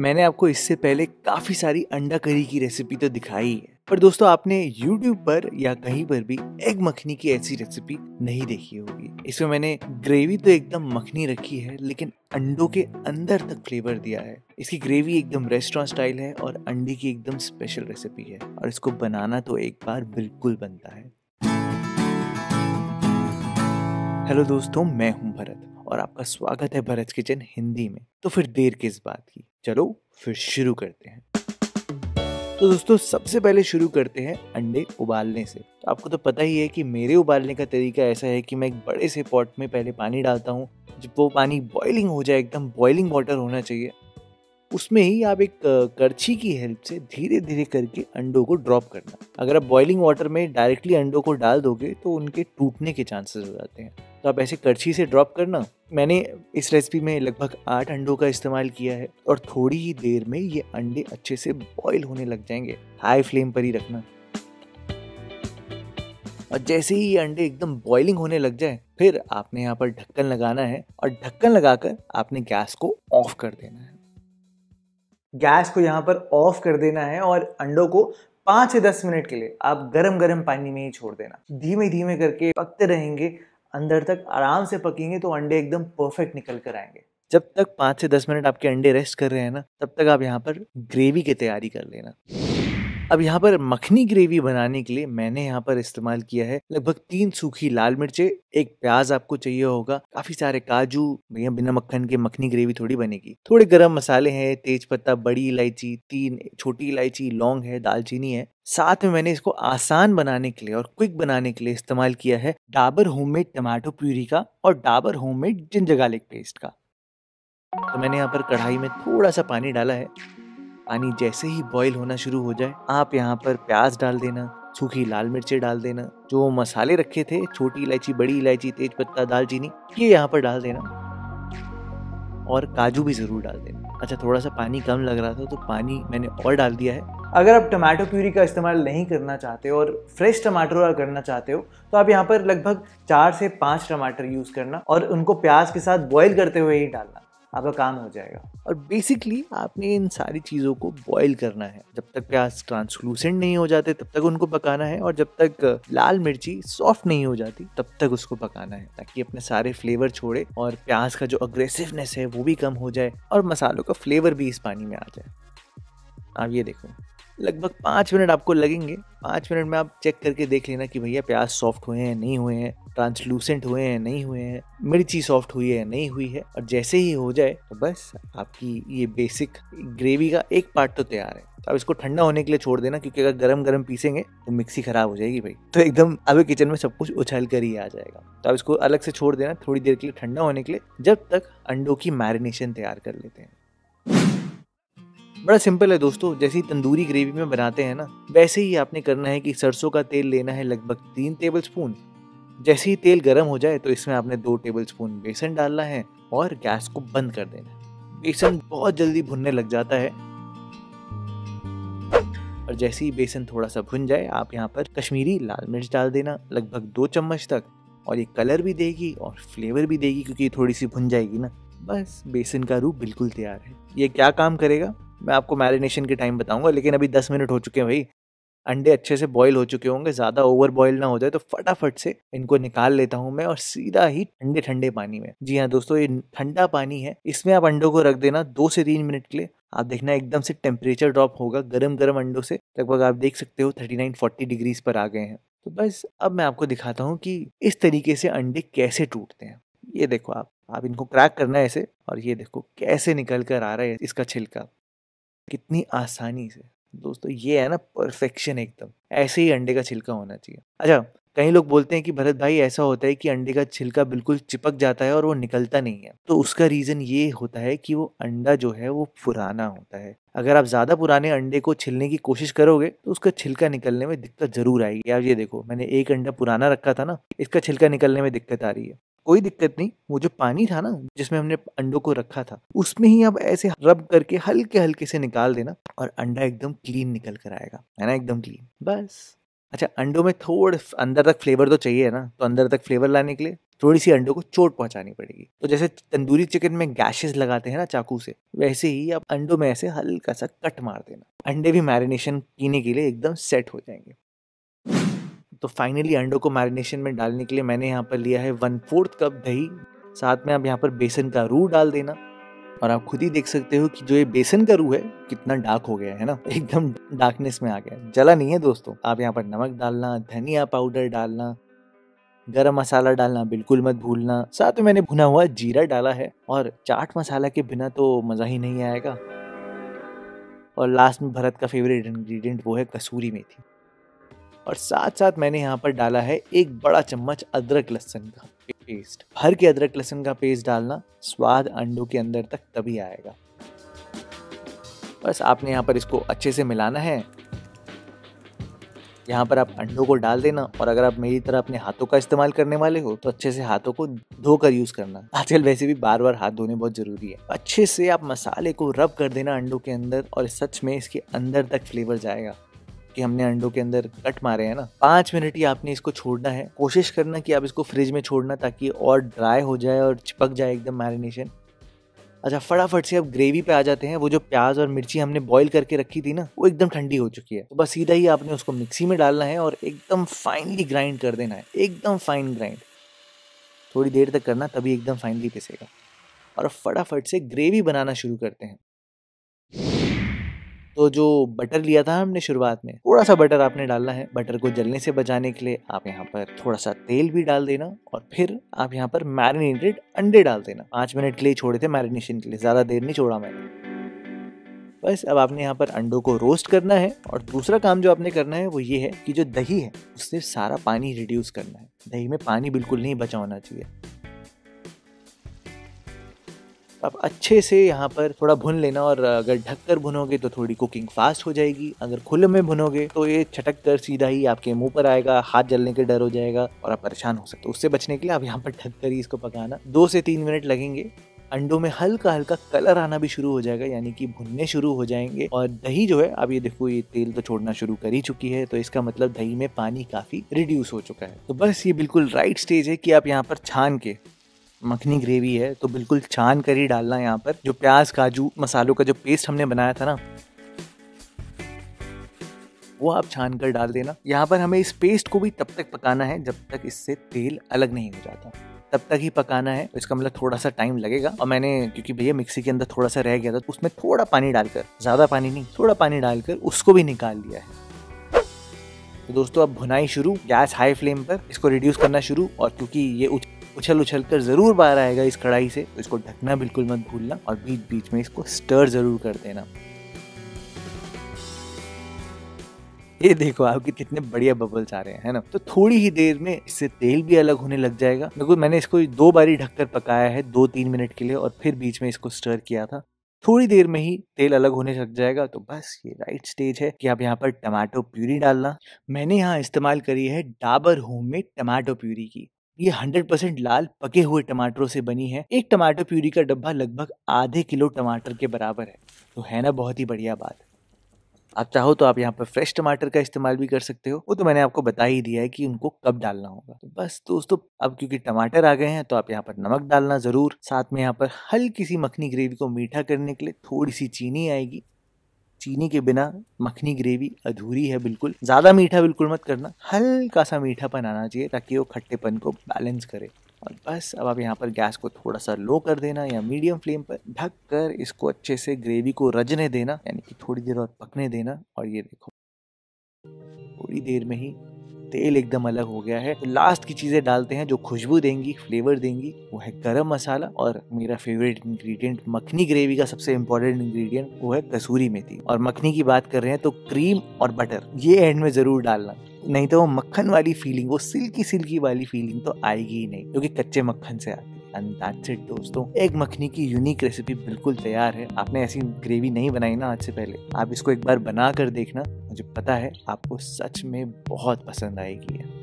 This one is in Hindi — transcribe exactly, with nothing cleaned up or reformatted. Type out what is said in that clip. मैंने आपको इससे पहले काफ़ी सारी अंडा करी की रेसिपी तो दिखाई है, पर दोस्तों आपने YouTube पर या कहीं पर भी एग मखनी की ऐसी रेसिपी नहीं देखी होगी। इसमें मैंने ग्रेवी तो एकदम मखनी रखी है, लेकिन अंडों के अंदर तक फ्लेवर दिया है। इसकी ग्रेवी एकदम रेस्टोरेंट स्टाइल है और अंडे की एकदम स्पेशल रेसिपी है, और इसको बनाना तो एक बार बिल्कुल बनता है। हेलो दोस्तों, मैं हूँ भरत और आपका स्वागत है भरत किचन हिंदी में। तो फिर देर किस बात की, चलो फिर शुरू करते हैं। तो दोस्तों सबसे पहले शुरू करते हैं अंडे उबालने से। तो आपको तो पता ही है कि मेरे उबालने का तरीका ऐसा है कि मैं एक बड़े से पॉट में पहले पानी डालता हूँ। जब वो पानी बॉइलिंग हो जाए, एकदम बॉइलिंग वाटर होना चाहिए, उसमें ही आप एक करछी की हेल्प से धीरे धीरे करके अंडों को ड्रॉप करना। अगर आप बॉइलिंग वाटर में डायरेक्टली अंडों को डाल दोगे तो उनके टूटने के चांसेस हो जाते हैं, तो आप ऐसे करछी से ड्रॉप करना। मैंने इस रेसिपी में लगभग आठ अंडों का इस्तेमाल किया है और थोड़ी ही देर में ये अंडे अच्छे से बॉईल होने लग जाएंगे। हाई फ्लेम पर ही रखना, और जैसे ही ये अंडे एकदम बॉइलिंग होने लग जाए, फिर आपने यहाँ पर ढक्कन लगाना है और ढक्कन लगाकर आपने गैस को ऑफ कर देना है। गैस को यहाँ पर ऑफ कर देना है और अंडों को पाँच से दस मिनट के लिए आप गरम गरम पानी में ही छोड़ देना। धीमे धीमे करके पकते रहेंगे, अंदर तक आराम से पकेंगे तो अंडे एकदम परफेक्ट निकल कर आएंगे। जब तक पाँच से दस मिनट आपके अंडे रेस्ट कर रहे हैं ना, तब तक आप यहाँ पर ग्रेवी की तैयारी कर लेना। अब यहाँ पर मखनी ग्रेवी बनाने के लिए मैंने यहाँ पर इस्तेमाल किया है लगभग तीन सूखी लाल मिर्चें, एक प्याज आपको चाहिए होगा, काफी सारे काजू। भैया बिना मक्खन के मखनी ग्रेवी थोड़ी बनेगी। थोड़े गरम मसाले हैं, तेज पत्ता, बड़ी इलायची, तीन छोटी इलायची, लौंग है, दालचीनी है। साथ में मैंने इसको आसान बनाने के लिए और क्विक बनाने के लिए इस्तेमाल किया है डाबर होममेड टमाटो प्यूरी का और Dabur homemade ginger garlic paste का। तो मैंने यहाँ पर कढ़ाई में थोड़ा सा पानी डाला है। पानी जैसे ही बॉईल होना शुरू हो जाए, आप यहाँ पर प्याज डाल देना, सूखी लाल मिर्चें डाल देना, जो मसाले रखे थे, छोटी इलायची, बड़ी इलायची, तेज पत्ता, दालचीनी, ये यहाँ पर डाल देना, और काजू भी ज़रूर डाल देना। अच्छा, थोड़ा सा पानी कम लग रहा था तो पानी मैंने और डाल दिया है। अगर आप टमाटो प्यूरी का इस्तेमाल नहीं करना चाहते और फ्रेश टमाटर करना चाहते हो तो आप यहाँ पर लगभग चार से पाँच टमाटर यूज़ करना और उनको प्याज के साथ बॉईल करते हुए ही डालना, आपका काम हो जाएगा। और बेसिकली आपने इन सारी चीज़ों को बॉईल करना है। जब तक प्याज ट्रांसलूसेंट नहीं हो जाते तब तक उनको पकाना है, और जब तक लाल मिर्ची सॉफ्ट नहीं हो जाती तब तक उसको पकाना है, ताकि अपने सारे फ्लेवर छोड़े और प्याज का जो अग्रेसिवनेस है वो भी कम हो जाए और मसालों का फ्लेवर भी इस पानी में आ जाए। आप ये देखो, लगभग पाँच मिनट आपको लगेंगे। पाँच मिनट में आप चेक करके देख लेना कि भैया प्याज सॉफ्ट हुए हैं नहीं हुए हैं, ट्रांसलूसेंट हुए हैं नहीं हुए हैं, मिर्ची सॉफ्ट हुई है नहीं हुई है। और जैसे ही हो जाए तो बस आपकी ये बेसिक ग्रेवी का एक पार्ट तो तैयार है। तो अब इसको ठंडा होने के लिए छोड़ देना, क्योंकि अगर गरम गरम पीसेंगे तो मिक्सी ख़राब हो जाएगी भाई। तो एकदम अब किचन में सब कुछ उछल कर ही आ जाएगा। तो अब इसको अलग से छोड़ देना थोड़ी देर के लिए ठंडा होने के लिए, जब तक अंडों की मैरिनेशन तैयार कर लेते हैं। बड़ा सिंपल है दोस्तों, जैसे ही तंदूरी ग्रेवी में बनाते हैं ना, वैसे ही आपने करना है कि सरसों का तेल लेना है लगभग तीन टेबल स्पून। जैसे ही तेल गर्म हो जाए तो इसमें आपने दो टेबल स्पून बेसन डालना है और गैस को बंद कर देना है। बेसन बहुत जल्दी भुनने लग जाता है, और जैसे ही बेसन थोड़ा सा भुन जाए आप यहाँ पर कश्मीरी लाल मिर्च डाल देना लगभग दो चम्मच तक, और ये कलर भी देगी और फ्लेवर भी देगी, क्योंकि ये थोड़ी सी भुन जाएगी ना। बस बेसन का रूप बिल्कुल तैयार है। ये क्या काम करेगा मैं आपको मैरिनेशन के टाइम बताऊंगा, लेकिन अभी दस मिनट हो चुके हैं भाई। अंडे अच्छे से बॉईल हो चुके होंगे, ज़्यादा ओवर बॉईल ना हो जाए, तो फटाफट से इनको निकाल लेता हूं मैं और सीधा ही ठंडे ठंडे पानी में। जी हाँ दोस्तों, ये ठंडा पानी है, इसमें आप अंडों को रख देना दो से तीन मिनट के लिए। आप देखना एकदम से टेम्परेचर ड्रॉप होगा, गर्म गर्म अंडों से लगभग आप देख सकते हो थर्टी नाइन फोर्टी डिग्रीज पर आ गए हैं। तो बस अब मैं आपको दिखाता हूँ कि इस तरीके से अंडे कैसे टूटते हैं। ये देखो, आप आप इनको क्रैक करना है ऐसे, और ये देखो कैसे निकल कर आ रहा है इसका छिलका, कितनी आसानी से। दोस्तों ये है ना परफेक्शन, एकदम ऐसे ही अंडे का छिलका होना चाहिए। अच्छा, कई लोग बोलते हैं कि भरत भाई ऐसा होता है कि अंडे का छिलका बिल्कुल चिपक जाता है और वो निकलता नहीं है, तो उसका रीज़न ये होता है कि वो अंडा जो है वो पुराना होता है। अगर आप ज़्यादा पुराने अंडे को छिलने की कोशिश करोगे तो उसका छिलका निकलने में दिक्कत ज़रूर आएगी। आप ये देखो, मैंने एक अंडा पुराना रखा था ना, इसका छिलका निकलने में दिक्कत आ रही है। कोई दिक्कत नहीं, वो जो पानी था ना जिसमें हमने अंडों को रखा था, उसमें ही आप ऐसे रब करके हल्के हल्के से निकाल देना और अंडा एकदम क्लीन निकल कर आएगा, है ना, एकदम क्लीन। बस अच्छा, अंडों में थोड़ा अंदर तक फ्लेवर तो चाहिए ना, तो अंदर तक फ्लेवर लाने के लिए थोड़ी सी अंडों को चोट पहुंचानी पड़ेगी। तो जैसे तंदूरी चिकन में गैशेस लगाते हैं ना चाकू से, वैसे ही आप अंडों में ऐसे हल्का सा कट मार देना। अंडे भी मैरिनेशन पीने के लिए एकदम सेट हो जाएंगे। तो फाइनली अंडों को मैरिनेशन में डालने के लिए मैंने यहाँ पर लिया है वन फोर्थ कप दही, साथ में आप यहाँ पर बेसन का रूह डाल देना। और आप खुद ही देख सकते हो कि जो ये बेसन का रूह है कितना डार्क हो गया है ना, एकदम डार्कनेस में आ गया, जला नहीं है दोस्तों। आप यहाँ पर नमक डालना, धनिया पाउडर डालना, गरम मसाला डालना बिल्कुल मत भूलना, साथ में मैंने भुना हुआ जीरा डाला है। और चाट मसाला के बिना तो मज़ा ही नहीं आएगा। और लास्ट में भरत का फेवरेट इंग्रेडिएंट वो है कसूरी मेथी। और साथ साथ मैंने यहाँ पर डाला है एक बड़ा चम्मच अदरक लहसुन का पेस्ट। भर के अदरक लहसुन का पेस्ट डालना, स्वाद अंडों के अंदर तक तभी आएगा। बस आपने यहाँ पर इसको अच्छे से मिलाना है। यहाँ पर आप अंडों को डाल देना। और अगर आप मेरी तरह अपने हाथों का इस्तेमाल करने वाले हो तो अच्छे से हाथों को धोकर यूज़ करना। आजकल वैसे भी बार बार हाथ धोने बहुत ज़रूरी है। अच्छे से आप मसाले को रब कर देना अंडों के अंदर, और सच में इसके अंदर तक फ्लेवर जाएगा कि हमने अंडों के अंदर कट मारे हैं ना। पाँच मिनट ही आपने इसको छोड़ना है। कोशिश करना कि आप इसको फ्रिज में छोड़ना ताकि और ड्राई हो जाए और चिपक जाए एकदम मैरिनेशन। अच्छा, फटाफट से अब ग्रेवी पे आ जाते हैं। वो जो प्याज और मिर्ची हमने बॉईल करके रखी थी ना, वो एकदम ठंडी हो चुकी है। तो बस सीधा ही आपने उसको मिक्सी में डालना है और एकदम फाइनली ग्राइंड कर देना है, एकदम फाइन ग्राइंड। थोड़ी देर तक करना, तभी एकदम फाइनली पिसेगा। और फटाफट से ग्रेवी बनाना शुरू करते हैं। तो जो बटर लिया था हमने शुरुआत में, थोड़ा सा बटर आपने डालना है। बटर को जलने से बचाने के लिए आप यहाँ पर थोड़ा सा तेल भी डाल देना। और फिर आप यहाँ पर मैरिनेटेड अंडे डाल देना। पाँच मिनट के लिए छोड़े थे मैरिनेशन के लिए, ज़्यादा देर नहीं छोड़ा मैंने। बस अब आपने यहाँ पर अंडों को रोस्ट करना है। और दूसरा काम जो आपने करना है वो ये है कि जो दही है उससे सारा पानी रिड्यूस करना है। दही में पानी बिल्कुल नहीं बचा होना चाहिए। आप अच्छे से यहाँ पर थोड़ा भुन लेना। और अगर ढककर भुनोगे तो थोड़ी कुकिंग फास्ट हो जाएगी। अगर खुले में भुनोगे तो ये छटक कर सीधा ही आपके मुंह पर आएगा, हाथ जलने के डर हो जाएगा और आप परेशान हो सकते हो। उससे बचने के लिए आप यहाँ पर ढककर ही इसको पकाना। दो से तीन मिनट लगेंगे। अंडों में हल्का हल्का कलर आना भी शुरू हो जाएगा, यानी कि भुनने शुरू हो जाएंगे। और दही जो है, अब ये देखो ये तेल तो छोड़ना शुरू कर ही चुकी है, तो इसका मतलब दही में पानी काफ़ी रिड्यूस हो चुका है। तो बस ये बिल्कुल राइट स्टेज है कि आप यहाँ पर छान के, मखनी ग्रेवी है तो बिल्कुल छान कर ही डालना है। यहाँ पर जो प्याज काजू मसालों का जो पेस्ट हमने बनाया था ना, वो आप छान कर डाल देना। यहाँ पर हमें इस पेस्ट को भी तब तक पकाना है जब तक इससे तेल अलग नहीं हो जाता, तब तक ही पकाना है। इसका मतलब थोड़ा सा टाइम लगेगा। और मैंने, क्योंकि भैया मिक्सी के अंदर थोड़ा सा रह गया था, तो उसमें थोड़ा पानी डालकर, ज़्यादा पानी नहीं, थोड़ा पानी डालकर उसको भी निकाल लिया है। तो दोस्तों अब भुनाई शुरू, गैस हाई फ्लेम पर, इसको रिड्यूस करना शुरू। और क्योंकि ये उछल उछल कर ज़रूर बाहर आएगा इस कढ़ाई से, तो इसको ढकना बिल्कुल मत भूलना। और बीच बीच में इसको स्टर ज़रूर कर देना। ये देखो आपके कितने बढ़िया बबल्स आ रहे हैं, है ना। तो थोड़ी ही देर में इससे तेल भी अलग होने लग जाएगा। बिल्कुल, मैंने इसको दो बारी ढककर पकाया है, दो तीन मिनट के लिए, और फिर बीच में इसको स्टर किया था। थोड़ी देर में ही तेल अलग होने लग जाएगा। तो बस ये राइट स्टेज है कि आप यहाँ पर टमाटो प्यूरी डालना। मैंने यहाँ इस्तेमाल करी है डाबर होममेड टमाटो प्यूरी की। ये हंड्रेड परसेंट लाल पके हुए टमाटरों से बनी है। एक टमाटो प्यूरी का डब्बा लगभग आधे किलो टमाटर के बराबर है। तो है ना बहुत ही बढ़िया बात। आप चाहो तो आप यहाँ पर फ्रेश टमाटर का इस्तेमाल भी कर सकते हो। वो तो मैंने आपको बता ही दिया है कि उनको कब डालना होगा। तो बस दोस्तों, अब क्योंकि टमाटर आ गए हैं तो आप यहाँ पर नमक डालना ज़रूर। साथ में यहाँ पर हल्की सी मखनी ग्रेवी को मीठा करने के लिए थोड़ी सी चीनी आएगी। चीनी के बिना मखनी ग्रेवी अधूरी है। बिल्कुल ज़्यादा मीठा बिल्कुल मत करना, हल्का सा मीठापन आना चाहिए ताकि वो खट्टेपन को बैलेंस करे। और बस अब आप यहाँ पर गैस को थोड़ा सा लो कर देना या मीडियम फ्लेम पर, ढक कर इसको अच्छे से ग्रेवी को रजने देना, यानी कि थोड़ी देर और पकने देना। और ये देखो थोड़ी देर में ही तेल एकदम अलग हो गया है। तो लास्ट की चीज़ें डालते हैं जो खुशबू देंगी, फ्लेवर देंगी, वो है गरम मसाला। और मेरा फेवरेट इंग्रेडिएंट, मखनी ग्रेवी का सबसे इम्पोर्टेंट इंग्रेडिएंट, वो है कसूरी मेथी। और मखनी की बात कर रहे हैं तो क्रीम और बटर ये एंड में ज़रूर डालना, नहीं तो वो मक्खन वाली फीलिंग, वो सिल्की सिल्की वाली फीलिंग तो आएगी ही नहीं, क्योंकि कच्चे मक्खन से आती है। एंड दैट्स इट दोस्तों, एक मखनी की यूनिक रेसिपी बिल्कुल तैयार है। आपने ऐसी ग्रेवी नहीं बनाई ना आज से पहले, आप इसको एक बार बना कर देखना, मुझे पता है आपको सच में बहुत पसंद आएगी।